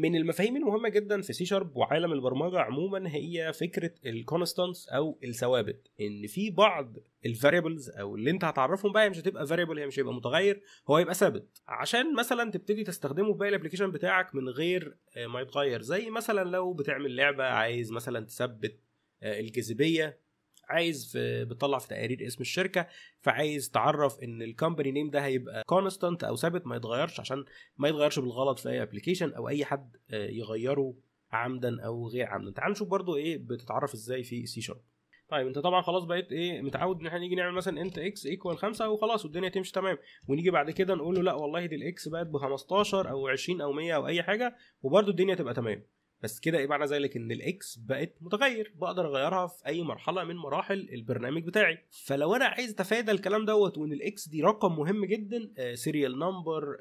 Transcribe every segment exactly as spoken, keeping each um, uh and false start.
من المفاهيم المهمة جدا في سي شارب وعالم البرمجة عموما هي فكرة الكونستانس او الثوابت، ان في بعض الفاريبلز او اللي انت هتعرفهم بقى مش هتبقى فاريبل، هي مش هيبقى متغير، هو هيبقى ثابت عشان مثلا تبتدي تستخدمه في باقي الابلكيشن بتاعك من غير ما يتغير. زي مثلا لو بتعمل لعبة عايز مثلا تثبت الجاذبية، عايز في بتطلع في تقارير اسم الشركه، فعايز تعرف ان الكومباني نيم ده هيبقى كونستانت او ثابت ما يتغيرش عشان ما يتغيرش بالغلط في اي ابلكيشن او اي حد يغيره عمدا او غير عمدا. تعال نشوف برضو ايه بتتعرف ازاي في سي شارب. طيب انت طبعا خلاص بقيت ايه متعود ان احنا نيجي نعمل مثلا انت اكس ايكوال خمسة وخلاص والدنيا تمشي تمام، ونيجي بعد كده نقول له لا والله دي الاكس بقت ب خمستاشر او عشرين او مية او اي حاجه وبرضو الدنيا تبقى تمام. بس كده ايه معنى ذلك؟ ان الاكس بقت متغير بقدر اغيرها في اي مرحله من مراحل البرنامج بتاعي. فلو انا عايز اتفادى الكلام دوت وان الاكس دي رقم مهم جدا، سيريال نمبر،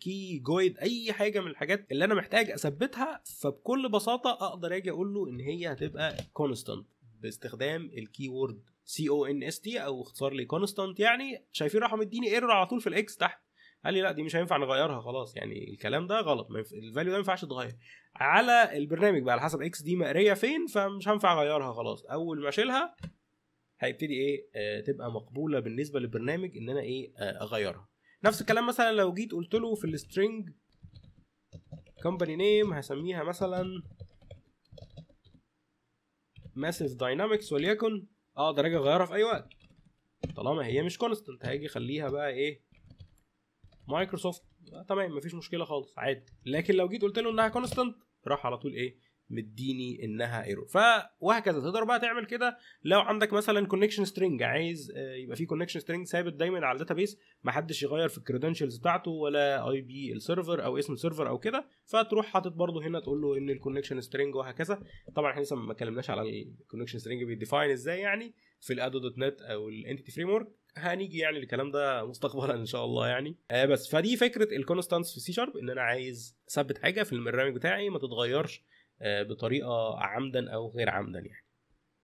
كي، جويد، اي حاجه من الحاجات اللي انا محتاج اثبتها، فبكل بساطه اقدر اجي اقول له ان هي هتبقى كونستانت باستخدام الكي وورد سي او ان اس تي او اختصار لي كونستانت. يعني شايفين راح مديني ايرور على طول في الاكس تحت، قال لي لا دي مش هينفع نغيرها خلاص، يعني الكلام ده غلط، الفاليو ده ما ينفعش تتغير على البرنامج بقى على حسب اكس دي مقريه فين، فمش هينفع اغيرها خلاص. اول ما اشيلها هيبتدي ايه آه تبقى مقبوله بالنسبه للبرنامج ان انا ايه آه اغيرها. نفس الكلام مثلا لو جيت قلت له في السترينج كومباني نيم هسميها مثلا ماسيف داينامكس وليكن، اقدر اجي اغيرها في اي وقت طالما هي مش كونستانت. هاجي اخليها بقى ايه مايكروسوفت، تمام مفيش مشكله خالص عادي. لكن لو جيت قلت له انها كونستانت راح على طول ايه مديني انها ايرور. فوهكذا تقدر بقى تعمل كده لو عندك مثلا كونكشن سترينج، عايز يبقى في كونكشن سترينج ثابت دايما على الداتابيس محدش يغير في الكريدنشلز بتاعته ولا اي بي السيرفر او اسم السيرفر او كده، فتروح حاطط برده هنا تقول له ان الكونكشن سترينج وهكذا. طبعا احنا لسه ما اتكلمناش على الكونكشن سترينج بيديفاين ازاي يعني في الادو دوت نت او الانتيتي فريم ورك، هنيجي يعني الكلام ده مستقبلا ان شاء الله يعني آه بس. فدي فكره الكونستانس في سي شارب، ان انا عايز اثبت حاجه في البرنامج بتاعي ما تتغيرش آه بطريقه عمدا او غير عمدا يعني.